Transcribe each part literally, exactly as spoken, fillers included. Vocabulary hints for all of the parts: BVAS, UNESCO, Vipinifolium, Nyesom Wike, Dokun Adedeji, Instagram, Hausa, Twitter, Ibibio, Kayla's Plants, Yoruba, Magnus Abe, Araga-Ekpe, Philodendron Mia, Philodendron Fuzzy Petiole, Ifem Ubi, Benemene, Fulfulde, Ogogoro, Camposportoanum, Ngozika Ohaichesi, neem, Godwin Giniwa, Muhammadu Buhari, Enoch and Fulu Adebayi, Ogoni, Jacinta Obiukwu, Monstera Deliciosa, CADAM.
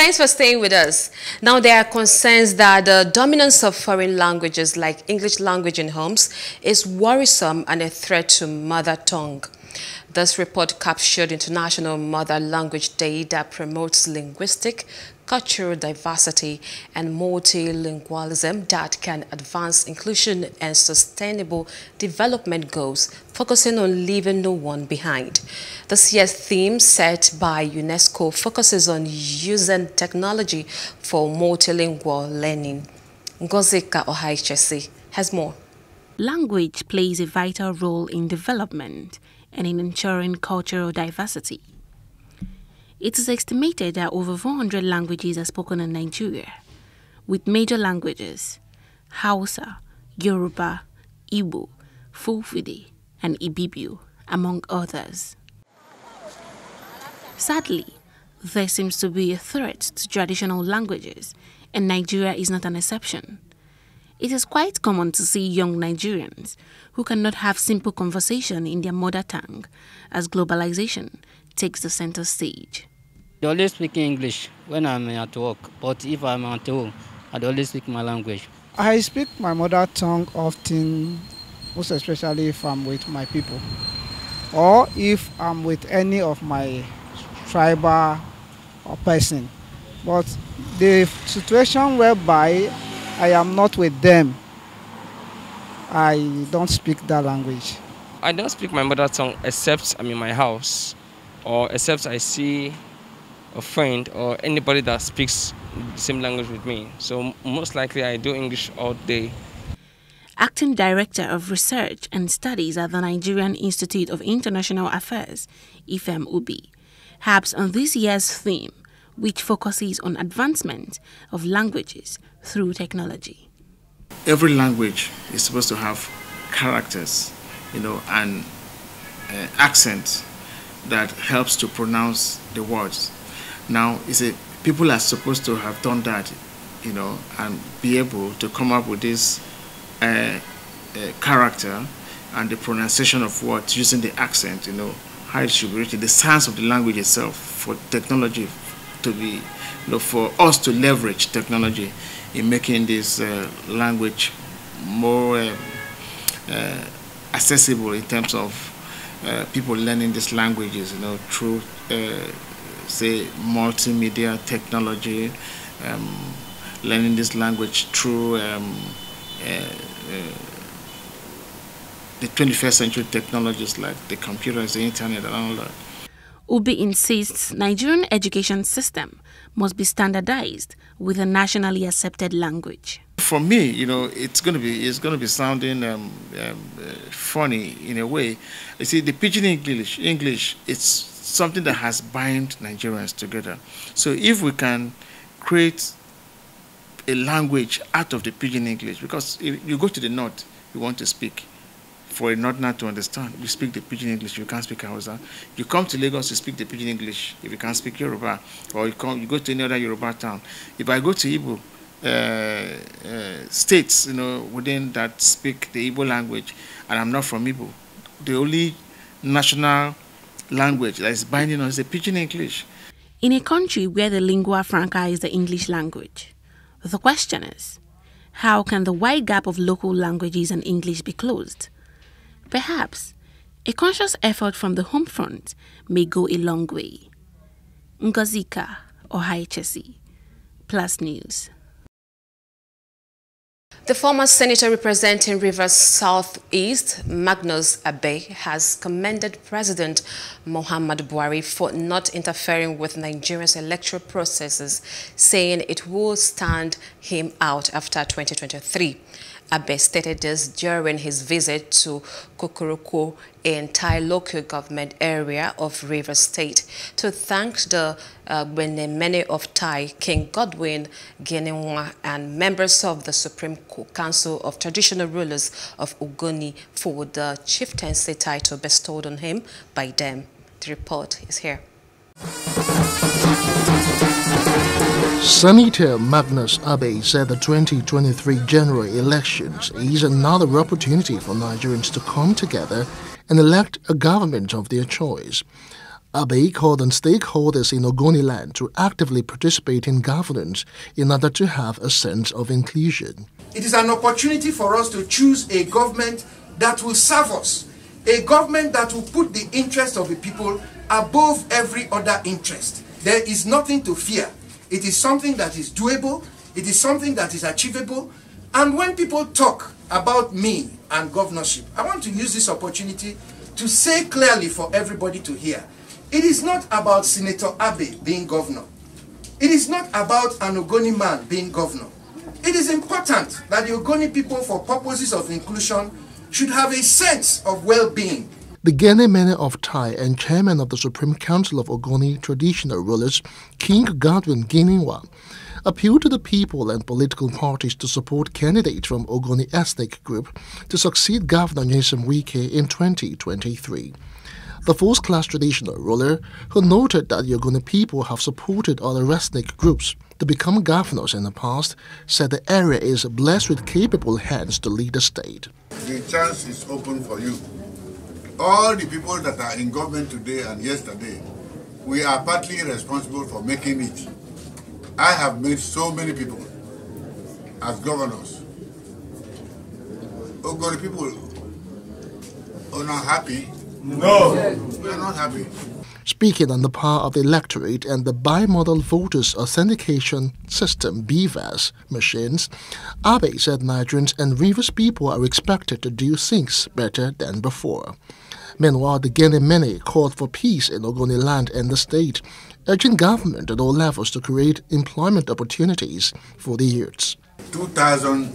Thanks for staying with us. Now, there are concerns that the dominance of foreign languages like English language in homes is worrisome and a threat to mother tongue. This report captured International Mother Language Day that promotes linguistic, cultural diversity and multilingualism that can advance inclusion and sustainable development goals, focusing on leaving no one behind. This year's theme set by UNESCO focuses on using technology for multilingual learning. Ngozika Ohaichesi has more. Language plays a vital role in development and in ensuring cultural diversity. It is estimated that over four hundred languages are spoken in Nigeria, with major languages Hausa, Yoruba, Igbo, Fulfulde, and Ibibio, among others. Sadly, there seems to be a threat to traditional languages, and Nigeria is not an exception. It is quite common to see young Nigerians who cannot have simple conversation in their mother tongue as globalization takes the center stage. I always speak English when I'm at work, but if I'm at home, I always speak my language. I speak my mother tongue often, most especially if I'm with my people or if I'm with any of my tribal or person. But the situation whereby I am not with them, I don't speak that language. I don't speak my mother tongue except I'm in my house, or except I see a friend or anybody that speaks the same language with me. So most likely I do English all day. Acting Director of Research and Studies at the Nigerian Institute of International Affairs, Ifem Ubi, harps on this year's theme, which focuses on advancement of languages through technology. Every language is supposed to have characters, you know, and uh, accent that helps to pronounce the words. Now, is it people are supposed to have done that, you know, and be able to come up with this uh, uh, character and the pronunciation of words using the accent, you know, how it should be written, the science of the language itself for technology. To be, you know, for us to leverage technology in making this uh, language more uh, uh, accessible in terms of uh, people learning these languages, you know, through uh, say multimedia technology, um, learning this language through um, uh, uh, the twenty-first century technologies like the computers, the internet, and all that. Ubi insists Nigerian education system must be standardized with a nationally accepted language. For me, you know, it's going to be it's going to be sounding um, um, uh, funny in a way. You see, the pidgin English, English, it's something that has bound Nigerians together. So if we can create a language out of the pidgin English, because if you go to the north, you want to speak. For a northerner to understand, you speak the pidgin English, you can't speak Hausa. You come to Lagos, you speak the pidgin English, if you can't speak Yoruba, or you come, you go to any other Yoruba town. If I go to Igbo uh, uh, states, you know, within that speak the Igbo language, and I'm not from Igbo, the only national language that is binding us is the pidgin English. In a country where the lingua franca is the English language, the question is, how can the wide gap of local languages and English be closed? Perhaps a conscious effort from the home front may go a long way. Ngozika Ohaichesi, Plus News. The former senator representing Rivers Southeast, Magnus Abe, has commended President Muhammadu Buhari for not interfering with Nigeria's electoral processes, saying it will stand him out after twenty twenty-three. Abe stated this during his visit to Kokoroko, a Thai local government area of Rivers State, to thank the uh, Benemene of Thai, King Godwin Giniwa, and members of the Supreme Council of Traditional Rulers of Ogoni for the chieftaincy title bestowed on him by them. The report is here. Senator Magnus Abe said the twenty twenty-three general elections is another opportunity for Nigerians to come together and elect a government of their choice. Abe called on stakeholders in Ogoniland to actively participate in governance in order to have a sense of inclusion. It is an opportunity for us to choose a government that will serve us, a government that will put the interests of the people above every other interest. There is nothing to fear. It is something that is doable, it is something that is achievable, and when people talk about me and governorship, I want to use this opportunity to say clearly for everybody to hear. It is not about Senator Abe being governor. It is not about an Ogoni man being governor. It is important that the Ogoni people, for purposes of inclusion, should have a sense of well-being. The Gene Mene of Thai and chairman of the Supreme Council of Ogoni traditional rulers, King Godwin Giniwa, appealed to the people and political parties to support candidates from Ogoni ethnic group to succeed Governor Nyesom Wike in twenty twenty-three. The first-class traditional ruler, who noted that the Ogoni people have supported other ethnic groups to become governors in the past, said the area is blessed with capable hands to lead the state. The chance is open for you. All the people that are in government today and yesterday, we are partly responsible for making it. I have made so many people as governors. Ogoni people are not happy. No, we are not happy. Speaking on the power of the electorate and the bimodal voters authentication system B V A S machines, Abe said Nigerians and Rivers people are expected to do things better than before. Meanwhile, the Gene Mene called for peace in Ogoniland and the state, urging government at all levels to create employment opportunities for the youths. two thousand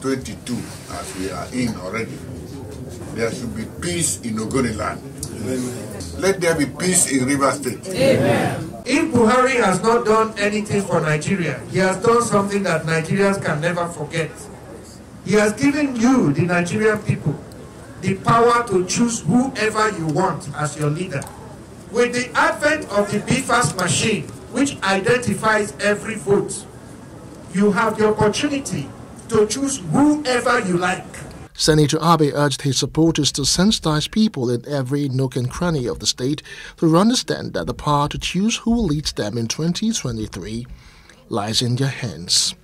twenty-two, as we are in already, there should be peace in Ogoniland. Amen. Let there be peace in Rivers State. Amen. If Buhari has not done anything for Nigeria, he has done something that Nigerians can never forget. He has given you, the Nigerian people, the power to choose whoever you want as your leader. With the advent of the B V A S machine, which identifies every vote, you have the opportunity to choose whoever you like. Senator Abe urged his supporters to sensitize people in every nook and cranny of the state to understand that the power to choose who will lead them in twenty twenty-three lies in their hands.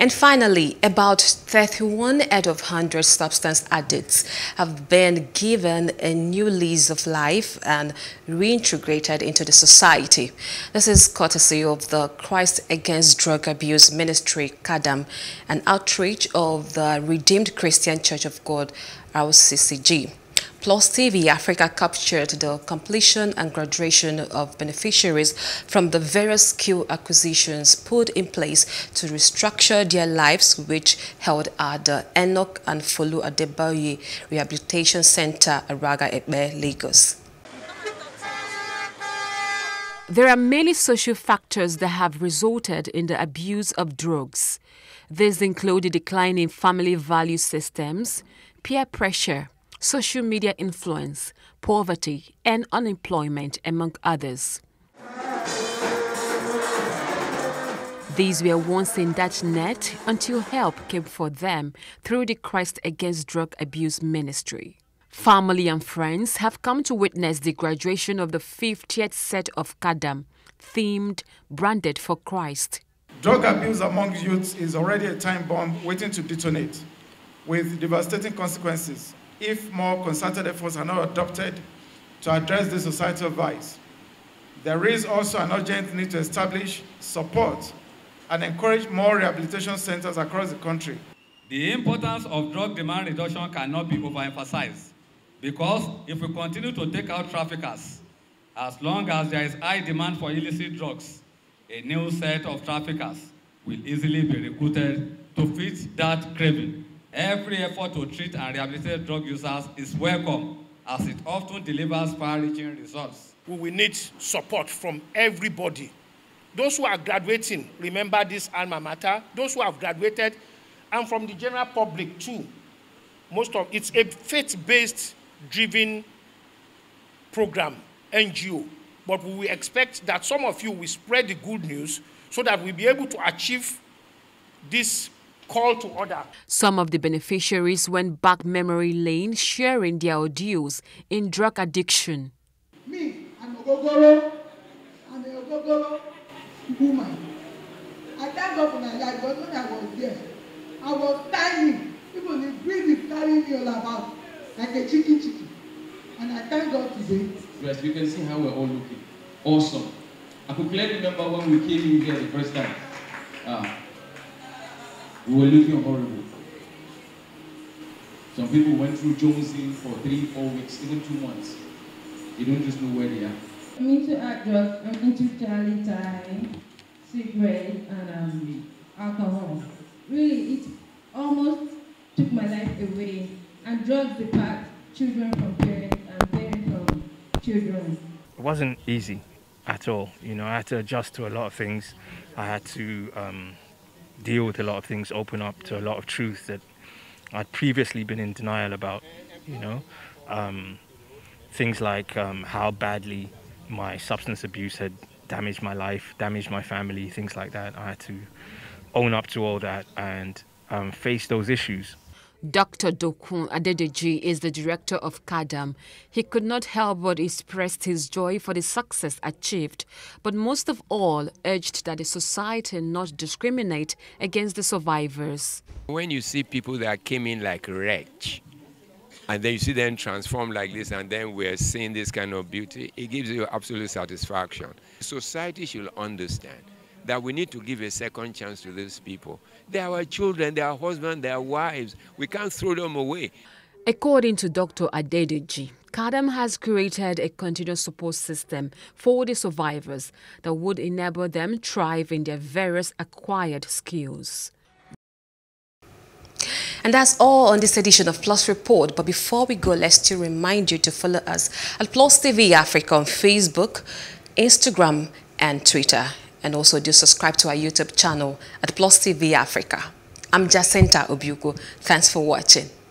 And finally, about thirty-one out of one hundred substance addicts have been given a new lease of life and reintegrated into the society. This is courtesy of the Christ Against Drug Abuse Ministry, CADAM, an outreach of the Redeemed Christian Church of God, R C C G. Plus T V Africa captured the completion and graduation of beneficiaries from the various skill acquisitions put in place to restructure their lives, which held at the Enoch and Fulu Adebayi Rehabilitation Center, Araga-Ekpe, Lagos. There are many social factors that have resulted in the abuse of drugs. These include the decline in family value systems, peer pressure, social media influence, poverty, and unemployment, among others. These were once in that net until help came for them through the Christ Against Drug Abuse Ministry. Family and friends have come to witness the graduation of the fiftieth set of CADAM, themed Branded for Christ. Drug abuse among youths is already a time bomb waiting to detonate, with devastating consequences if more concerted efforts are not adopted to address the societal vice. There is also an urgent need to establish, support, and encourage more rehabilitation centers across the country. The importance of drug demand reduction cannot be overemphasized, because if we continue to take out traffickers, as long as there is high demand for illicit drugs, a new set of traffickers will easily be recruited to fit that craving. Every effort to treat and rehabilitate drug users is welcome, as it often delivers far-reaching results. We will need support from everybody. Those who are graduating, remember this alma mater, those who have graduated, and from the general public too. Most of it's a faith-based driven program, N G O, but we expect that some of you will spread the good news so that we'll be able to achieve this call to order. Some of the beneficiaries went back memory lane, sharing their ordeals in drug addiction. Me, Ogogoro and the Ogogoro woman. I thank God for my life, but when I was there, I was tiny. People will breathe, carry me all about like a chicken chicken. And I thank God today. Yes, you can see how we're all looking. Awesome. I could clearly remember when we came in here the first time. Uh, we were looking horrible. Some people went through Jonesing for three, four weeks, even two months. You don't just know where they are. I'm into hard drugs, I'm into Cali Thai, cigarette, and um, alcohol. Really, it almost took my life away. And drugs depart children from parents and parents from children. It wasn't easy at all. You know, I had to adjust to a lot of things. I had to um, deal with a lot of things, open up to a lot of truth that I'd previously been in denial about, you know, um, things like um, how badly my substance abuse had damaged my life, damaged my family, things like that. I had to own up to all that and um, face those issues. Doctor Dokun Adedeji is the director of CADAM. He could not help but express his joy for the success achieved, but most of all urged that the society not discriminate against the survivors. When you see people that came in like wretch, and then you see them transform like this, and then we're seeing this kind of beauty, it gives you absolute satisfaction. Society should understand that we need to give a second chance to these people. They are our children, they are husbands, they are wives. We can't throw them away. According to Doctor Adedeji, CADAM has created a continuous support system for the survivors that would enable them to thrive in their various acquired skills. And that's all on this edition of Plus Report. But before we go, let's still remind you to follow us at Plus T V Africa on Facebook, Instagram and Twitter. And also do subscribe to our YouTube channel at Plus T V Africa. I'm Jacinta Obiukwu. Thanks for watching.